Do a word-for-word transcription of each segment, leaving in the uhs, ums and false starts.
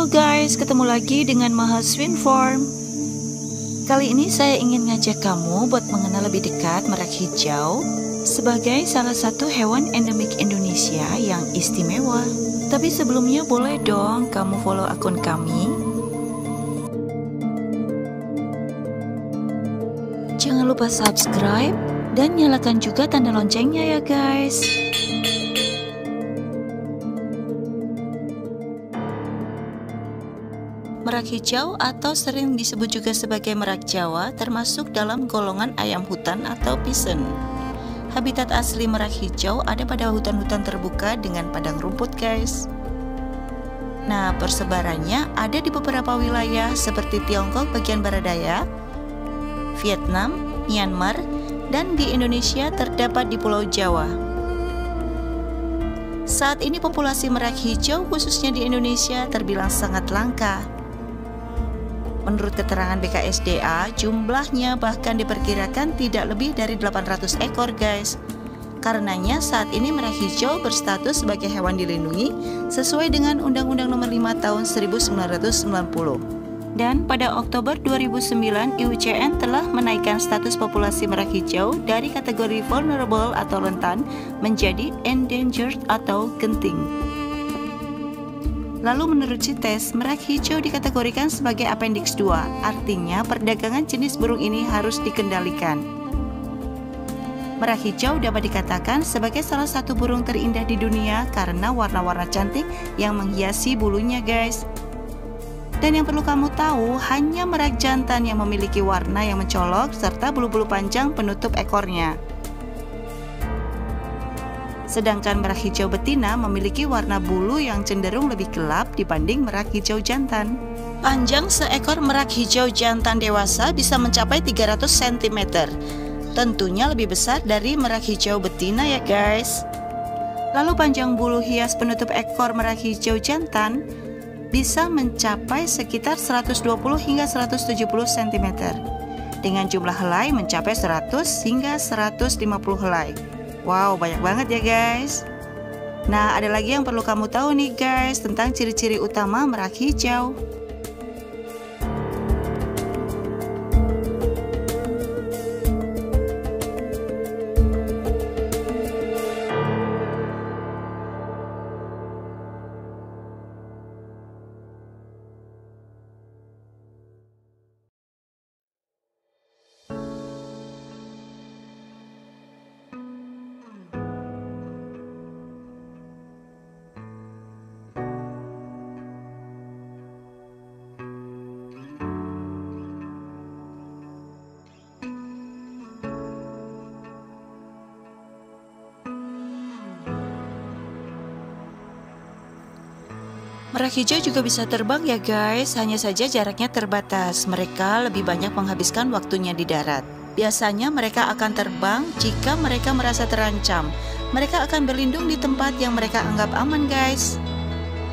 Halo guys, ketemu lagi dengan Mahaswin Farm. Kali ini saya ingin ngajak kamu buat mengenal lebih dekat merak hijau sebagai salah satu hewan endemik Indonesia yang istimewa. Tapi sebelumnya boleh dong kamu follow akun kami. Jangan lupa subscribe dan nyalakan juga tanda loncengnya ya guys. Merak hijau atau sering disebut juga sebagai merak Jawa termasuk dalam golongan ayam hutan atau pison. Habitat asli merak hijau ada pada hutan-hutan terbuka dengan padang rumput guys. Nah, persebarannya ada di beberapa wilayah seperti Tiongkok bagian barat daya, Vietnam, Myanmar, dan di Indonesia terdapat di Pulau Jawa. Saat ini populasi merak hijau khususnya di Indonesia terbilang sangat langka. Menurut keterangan B K S D A, jumlahnya bahkan diperkirakan tidak lebih dari delapan ratus ekor guys. Karenanya saat ini merak hijau berstatus sebagai hewan dilindungi sesuai dengan Undang-Undang Nomor lima Tahun seribu sembilan ratus sembilan puluh. Dan pada Oktober dua ribu sembilan, I U C N telah menaikkan status populasi merak hijau dari kategori vulnerable atau rentan menjadi endangered atau genting. Lalu menurut CITES, merak hijau dikategorikan sebagai Appendix dua, artinya perdagangan jenis burung ini harus dikendalikan. Merak hijau dapat dikatakan sebagai salah satu burung terindah di dunia karena warna-warna cantik yang menghiasi bulunya guys. Dan yang perlu kamu tahu, hanya merak jantan yang memiliki warna yang mencolok serta bulu-bulu panjang penutup ekornya. Sedangkan merak hijau betina memiliki warna bulu yang cenderung lebih gelap dibanding merak hijau jantan. Panjang seekor merak hijau jantan dewasa bisa mencapai tiga ratus sentimeter. Tentunya lebih besar dari merak hijau betina ya guys. Lalu panjang bulu hias penutup ekor merak hijau jantan bisa mencapai sekitar seratus dua puluh hingga seratus tujuh puluh sentimeter. Dengan jumlah helai mencapai seratus hingga seratus lima puluh helai. Wow, banyak banget ya guys. Nah, ada lagi yang perlu kamu tahu nih guys tentang ciri-ciri utama merak hijau. Merak hijau juga bisa terbang ya guys, hanya saja jaraknya terbatas. Mereka lebih banyak menghabiskan waktunya di darat. Biasanya mereka akan terbang jika mereka merasa terancam. Mereka akan berlindung di tempat yang mereka anggap aman guys.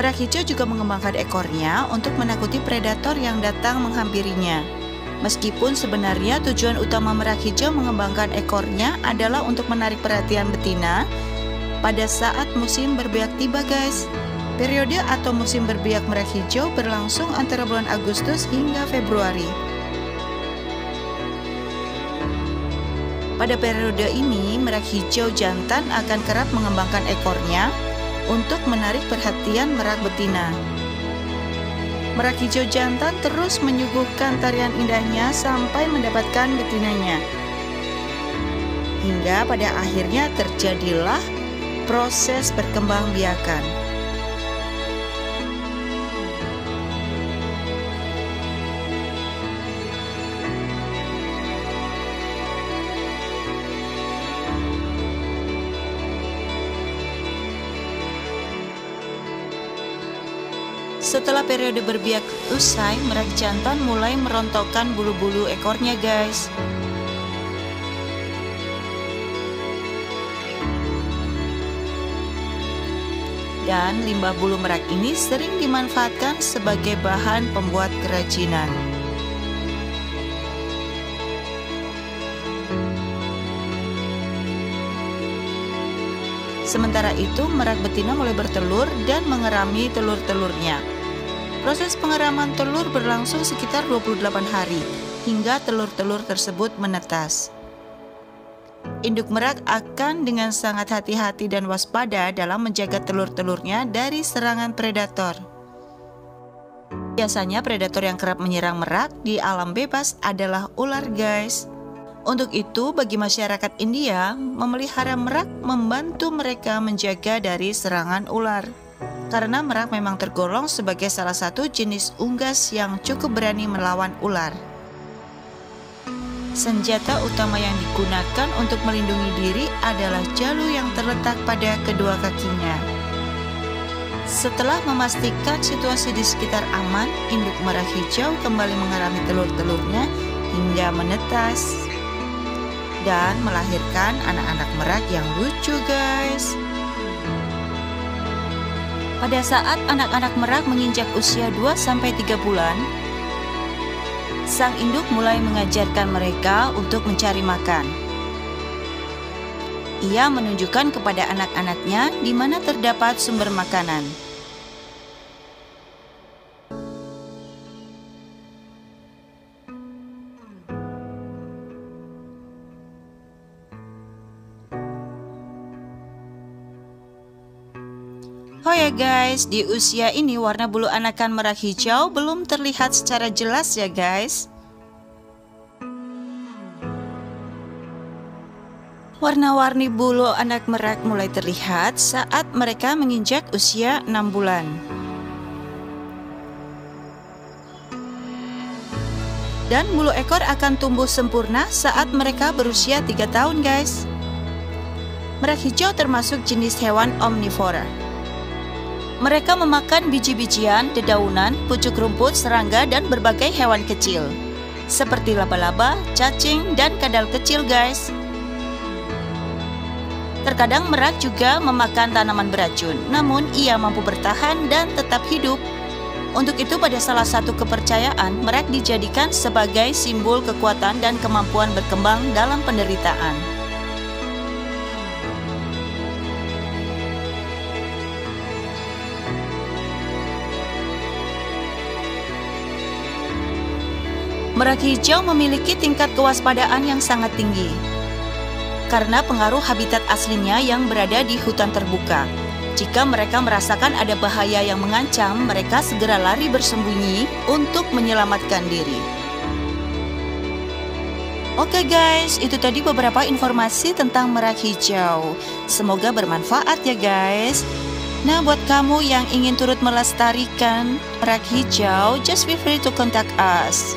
Merak hijau juga mengembangkan ekornya untuk menakuti predator yang datang menghampirinya. Meskipun sebenarnya tujuan utama merak hijau mengembangkan ekornya adalah untuk menarik perhatian betina pada saat musim berbiak tiba guys. Periode atau musim berbiak merak hijau berlangsung antara bulan Agustus hingga Februari. Pada periode ini, merak hijau jantan akan kerap mengembangkan ekornya untuk menarik perhatian merak betina. Merak hijau jantan terus menyuguhkan tarian indahnya sampai mendapatkan betinanya. Hingga pada akhirnya terjadilah proses perkembang biakan. Setelah periode berbiak usai, merak jantan mulai merontokkan bulu-bulu ekornya guys. Dan limbah bulu merak ini sering dimanfaatkan sebagai bahan pembuat kerajinan. Sementara itu, merak betina mulai bertelur dan mengerami telur-telurnya. Proses pengeraman telur berlangsung sekitar dua puluh delapan hari hingga telur-telur tersebut menetas. Induk merak akan dengan sangat hati-hati dan waspada dalam menjaga telur-telurnya dari serangan predator. Biasanya predator yang kerap menyerang merak di alam bebas adalah ular, guys. Untuk itu, bagi masyarakat India, memelihara merak membantu mereka menjaga dari serangan ular. Karena merak memang tergolong sebagai salah satu jenis unggas yang cukup berani melawan ular. Senjata utama yang digunakan untuk melindungi diri adalah jalu yang terletak pada kedua kakinya. Setelah memastikan situasi di sekitar aman, induk merak hijau kembali mengerami telur-telurnya hingga menetas dan melahirkan anak-anak merak yang lucu, guys. Pada saat anak-anak merak menginjak usia dua sampai tiga bulan, sang induk mulai mengajarkan mereka untuk mencari makan. Ia menunjukkan kepada anak-anaknya di mana terdapat sumber makanan. Oh ya guys, di usia ini warna bulu anakan merak hijau belum terlihat secara jelas ya guys. Warna-warni bulu anak merak mulai terlihat saat mereka menginjak usia enam bulan. Dan bulu ekor akan tumbuh sempurna saat mereka berusia tiga tahun, guys. Merak hijau termasuk jenis hewan omnivora. Mereka memakan biji-bijian, dedaunan, pucuk rumput, serangga, dan berbagai hewan kecil. Seperti laba-laba, cacing, dan kadal kecil, guys. Terkadang merak juga memakan tanaman beracun, namun ia mampu bertahan dan tetap hidup. Untuk itu, pada salah satu kepercayaan, merak dijadikan sebagai simbol kekuatan dan kemampuan berkembang dalam penderitaan. Merak hijau memiliki tingkat kewaspadaan yang sangat tinggi karena pengaruh habitat aslinya yang berada di hutan terbuka. Jika mereka merasakan ada bahaya yang mengancam, mereka segera lari bersembunyi untuk menyelamatkan diri. Oke guys, itu tadi beberapa informasi tentang merak hijau. Semoga bermanfaat ya guys. Nah, buat kamu yang ingin turut melestarikan merak hijau, just feel free to contact us.